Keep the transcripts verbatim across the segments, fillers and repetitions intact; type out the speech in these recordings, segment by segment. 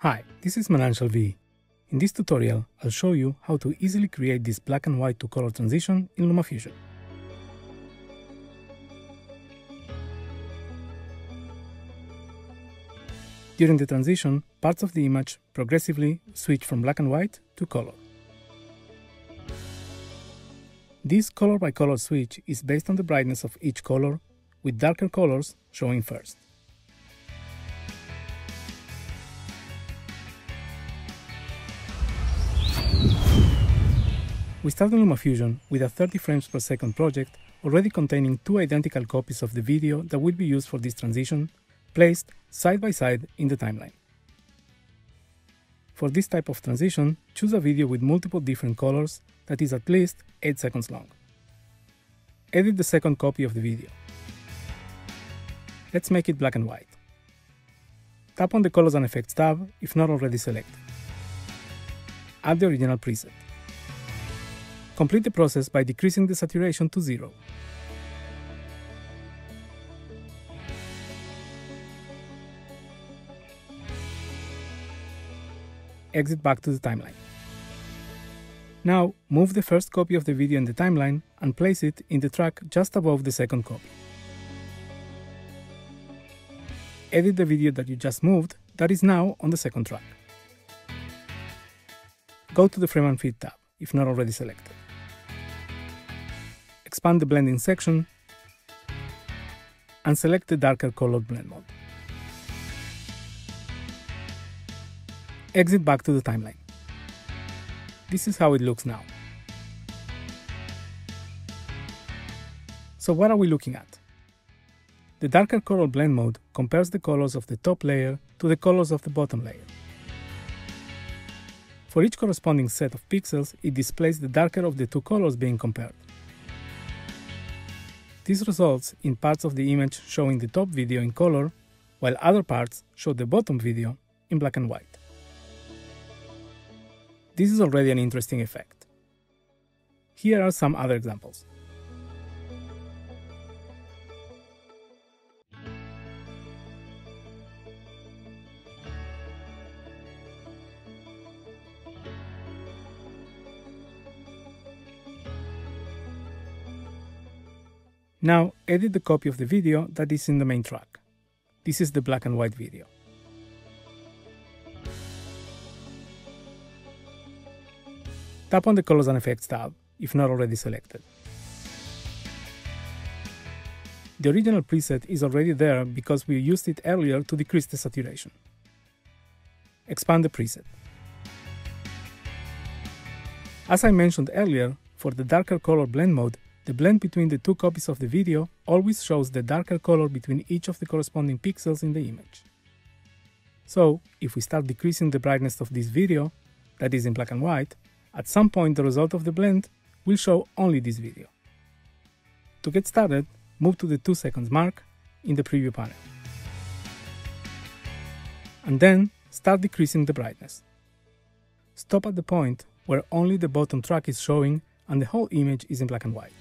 Hi, this is Manantial V. In this tutorial, I'll show you how to easily create this black and white to color transition in LumaFusion. During the transition, parts of the image progressively switch from black and white to color. This color by color switch is based on the brightness of each color, with darker colors showing first. We start on LumaFusion with a thirty frames per second project already containing two identical copies of the video that will be used for this transition, placed side by side in the timeline. For this type of transition, choose a video with multiple different colors that is at least eight seconds long. Edit the second copy of the video. Let's make it black and white. Tap on the Colors and Effects tab if not already selected. Add the original preset. Complete the process by decreasing the saturation to zero. Exit back to the timeline. Now, move the first copy of the video in the timeline and place it in the track just above the second copy. Edit the video that you just moved that is now on the second track. Go to the Frame and Feed tab, if not already selected. Expand the blending section and select the darker colored blend mode. Exit back to the timeline. This is how it looks now. So what are we looking at? The darker colored blend mode compares the colors of the top layer to the colors of the bottom layer. For each corresponding set of pixels, it displays the darker of the two colors being compared. This results in parts of the image showing the top video in color, while other parts show the bottom video in black and white. This is already an interesting effect. Here are some other examples. Now, edit the copy of the video that is in the main track. This is the black and white video. Tap on the Colors and Effects tab, if not already selected. The original preset is already there because we used it earlier to decrease the saturation. Expand the preset. As I mentioned earlier, for the darker color blend mode, the blend between the two copies of the video always shows the darker color between each of the corresponding pixels in the image. So, if we start decreasing the brightness of this video, that is in black and white, at some point the result of the blend will show only this video. To get started, move to the two seconds mark in the preview panel. And then, start decreasing the brightness. Stop at the point where only the bottom track is showing and the whole image is in black and white.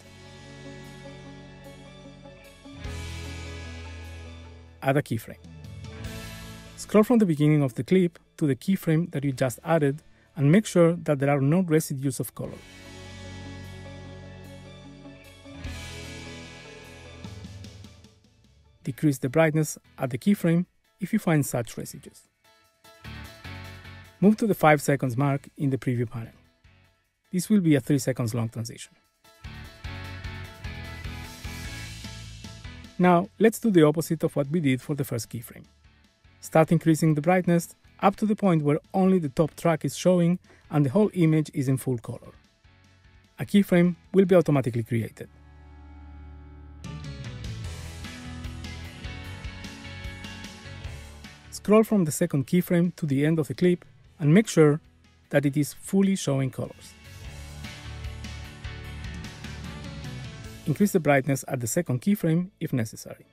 Add a keyframe. Scroll from the beginning of the clip to the keyframe that you just added and make sure that there are no residues of color. Decrease the brightness at the keyframe if you find such residues. Move to the five seconds mark in the preview panel. This will be a three seconds long transition. Now, let's do the opposite of what we did for the first keyframe. Start increasing the brightness up to the point where only the top track is showing and the whole image is in full color. A keyframe will be automatically created. Scroll from the second keyframe to the end of the clip and make sure that it is fully showing colors. Increase the brightness at the second keyframe if necessary.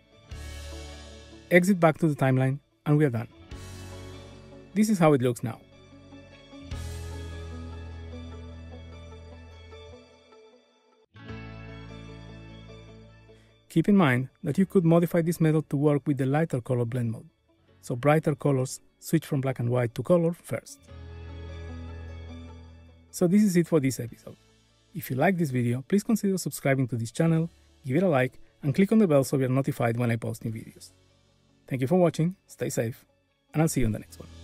Exit back to the timeline and we are done. This is how it looks now. Keep in mind that you could modify this method to work with the lighter color blend mode, so brighter colors switch from black and white to color first. So this is it for this episode. If you like this video, please consider subscribing to this channel, give it a like, and click on the bell so you are notified when I post new videos. Thank you for watching, stay safe, and I'll see you in the next one.